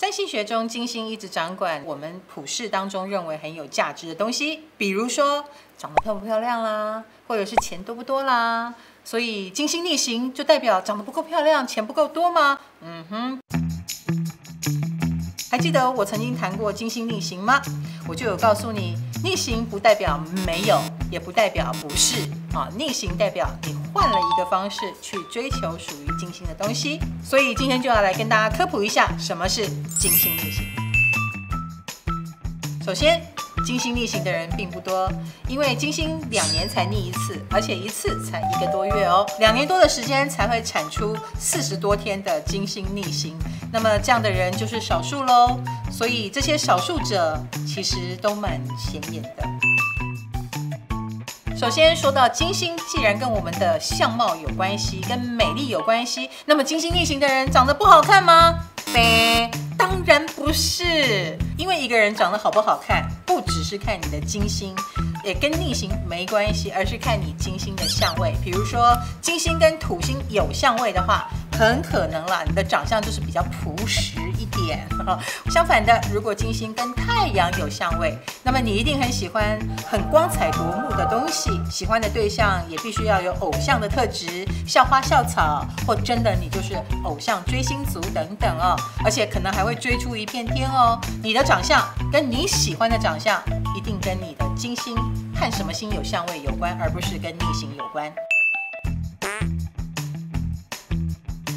占星学中，金星一直掌管我们普世当中认为很有价值的东西，比如说长得漂不漂亮啦，或者是钱多不多啦。所以金星逆行就代表长得不够漂亮，钱不够多吗？还记得我曾经谈过金星逆行吗？我就有告诉你，逆行不代表没有，也不代表不是啊。逆行代表你换了一个方式去追求属于金星的东西。所以今天就要来跟大家科普一下，什么是金星逆行。首先，金星逆行的人并不多，因为金星2年才逆一次，而且一次才1个多月哦，2年多的时间才会产出40多天的金星逆行。 那么这样的人就是少数喽，所以这些少数者其实都蛮显眼的。首先说到金星，既然跟我们的相貌有关系，跟美丽有关系，那么金星逆行的人长得不好看吗？当然不是，因为一个人长得好不好看，不只是看你的金星。 也跟逆行没关系，而是看你金星的相位。比如说，金星跟土星有相位的话，很可能啦，你的长相就是比较朴实一点。相反的，如果金星跟太阳有相位，那么你一定很喜欢很光彩夺目的东西，喜欢的对象也必须要有偶像的特质，校花、校草，或真的你就是偶像追星族等等哦。而且可能还会追出一片天哦。你的长相跟你喜欢的长相，一定跟你的金星 和什么星有相位有关，而不是跟逆行有关。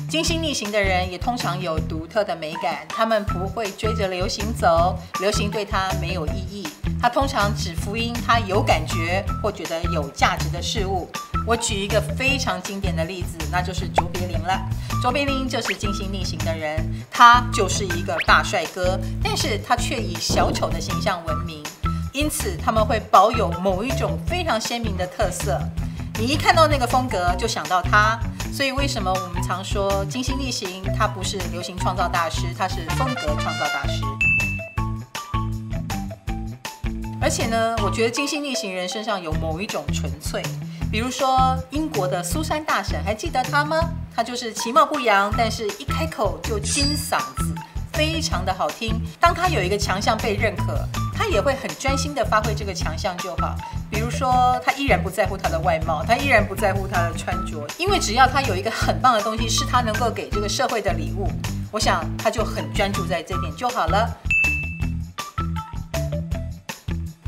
金星逆行的人也通常有独特的美感，他们不会追着流行走，流行对他没有意义。他通常只福音他有感觉或觉得有价值的事物。我举一个非常经典的例子，那就是卓别林了。卓别林就是金星逆行的人，他就是一个大帅哥，但是他却以小丑的形象闻名。 因此，他们会保有某一种非常鲜明的特色。你一看到那个风格，就想到他。所以，为什么我们常说金星逆行，他不是流行创造大师，他是风格创造大师。而且呢，我觉得金星逆行人身上有某一种纯粹，比如说英国的苏珊大婶，还记得她吗？她就是其貌不扬，但是一开口就金嗓子，非常的好听。当她有一个强项被认可， 他也会很专心的发挥这个强项就好，比如说他依然不在乎他的外貌，他依然不在乎他的穿着，因为只要他有一个很棒的东西是他能够给这个社会的礼物，我想他就很专注在这点就好了。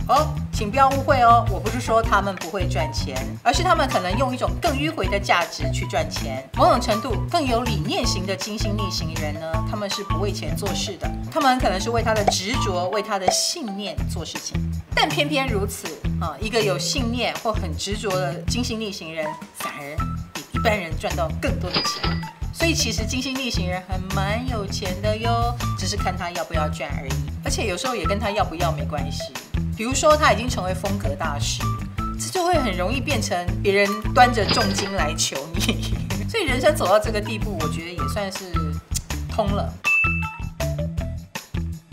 哦，请不要误会哦，我不是说他们不会赚钱，而是他们可能用一种更迂回的价值去赚钱。某种程度更有理念型的金星逆行人呢，他们是不为钱做事的，他们可能是为他的执着、为他的信念做事情。但偏偏如此啊，一个有信念或很执着的金星逆行人，反而比一般人赚到更多的钱。所以其实金星逆行人还蛮有钱的哟，只是看他要不要赚而已。而且有时候也跟他要不要没关系。 比如说，他已经成为风格大师，这就会很容易变成别人端着重金来求你。所以人生走到这个地步，我觉得也算是通了，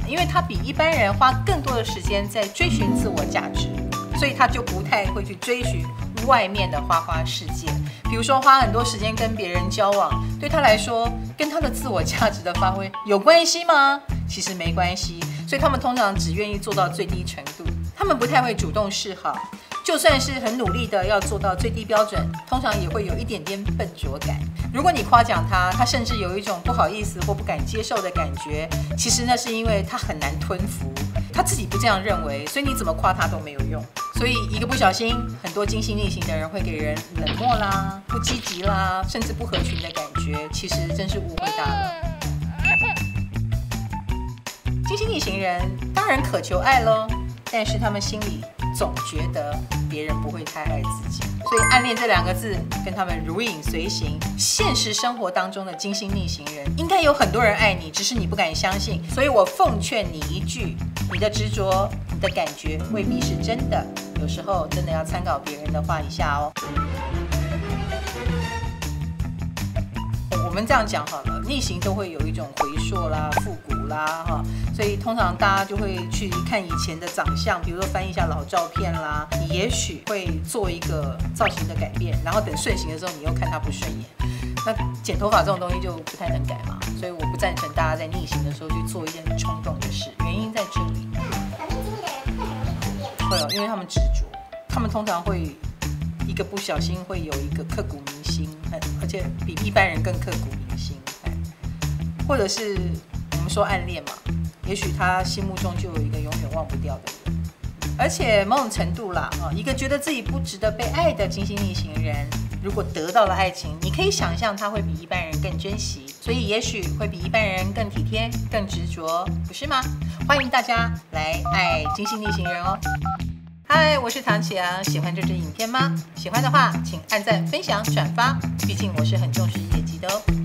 因为他比一般人花更多的时间在追寻自我价值，所以他就不太会去追寻外面的花花世界。比如说，花很多时间跟别人交往，对他来说，跟他的自我价值的发挥有关系吗？其实没关系。 所以他们通常只愿意做到最低程度，他们不太会主动示好，就算是很努力的要做到最低标准，通常也会有一点点笨拙感。如果你夸奖他，他甚至有一种不好意思或不敢接受的感觉。其实那是因为他很难吞服，他自己不这样认为，所以你怎么夸他都没有用。所以一个不小心，很多金星逆行的人会给人冷漠啦、不积极啦，甚至不合群的感觉。其实真是误会大了。 金星逆行人当然渴求爱喽，但是他们心里总觉得别人不会太爱自己，所以暗恋这2个字跟他们如影随形。现实生活当中的金星逆行人，应该有很多人爱你，只是你不敢相信。所以我奉劝你一句：你的执着、你的感觉未必是真的，有时候真的要参考别人的话一下哦。 我们这样讲好了，逆行都会有一种回溯啦、复古啦，哈，所以通常大家就会去看以前的长相，比如说翻一下老照片啦，你也许会做一个造型的改变，然后等顺行的时候你又看它不顺眼，那剪头发这种东西就不太能改嘛，所以我不赞成大家在逆行的时候去做一件因为他们执着，他们通常会一个不小心会有一个刻骨铭心，而且比一般人更刻骨铭心。或者是我们说暗恋嘛，也许他心目中就有一个永远忘不掉的人。而且某种程度啦，一个觉得自己不值得被爱的金星逆行人，如果得到了爱情，你可以想象他会比一般人更珍惜，所以也许会比一般人更体贴、更执着，不是吗？欢迎大家来爱金星逆行人哦！嗨，我是唐启阳，喜欢这支影片吗？喜欢的话，请按赞、分享、转发，毕竟我是很重视业绩的哦。